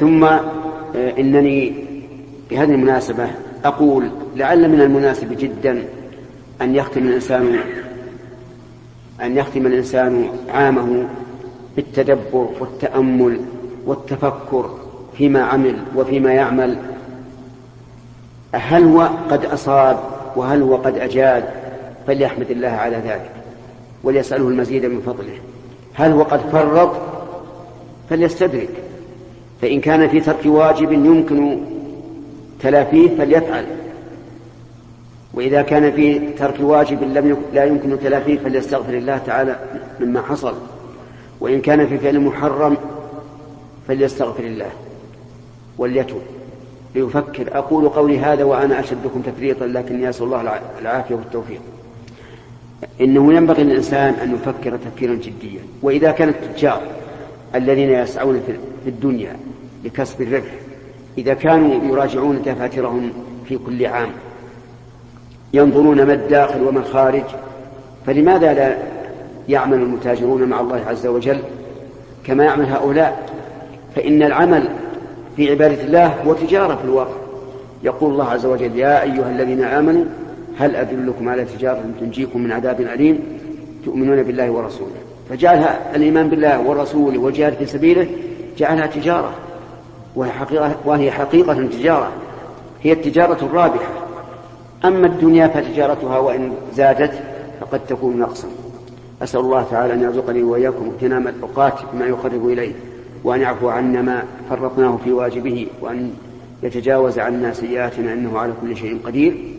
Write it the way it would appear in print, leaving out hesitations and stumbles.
ثم إنني بهذه المناسبة أقول لعل من المناسب جدا أن يختم الإنسان عامه بالتدبر والتأمل والتفكر فيما عمل وفيما يعمل. هل هو قد أصاب وهل هو قد أجاد؟ فليحمد الله على ذلك وليسأله المزيد من فضله. هل هو قد فرط؟ فليستدرك، فإن كان في ترك واجب يمكن تلافيه فليفعل، وإذا كان في ترك واجب لا يمكن تلافيه فليستغفر الله تعالى مما حصل، وإن كان في فعل محرم فليستغفر الله وليتوب ليفكر. أقول قولي هذا وأنا أشدكم تفريطا، لكن أسأل الله العافية والتوفيق. إنه ينبغي للإنسان أن يفكر تفكيرا جديا. وإذا كان التجار الذين يسعون في الدنيا لكسب الربح إذا كانوا يراجعون دفاترهم في كل عام ينظرون ما الداخل وما الخارج، فلماذا لا يعمل المتاجرون مع الله عز وجل كما يعمل هؤلاء؟ فإن العمل في عبادة الله وتجارة في الواقع. يقول الله عز وجل: يا أيها الذين آمنوا هل أدلكم على تجارة تنجيكم من عذاب أليم تؤمنون بالله ورسوله. فجعلها الإيمان بالله ورسوله والجهاد في سبيله جعلها تجارة، وهي حقيقة تجارة، هي التجارة الرابحة. أما الدنيا فتجارتها وإن زادت فقد تكون نقصا. أسأل الله تعالى أن يرزقني وإياكم اغتنام الأوقات بما يقرب إليه، وأن يعفو عنا ما فرطناه في واجبه، وأن يتجاوز عنا سيئاتنا إنه على كل شيء قدير.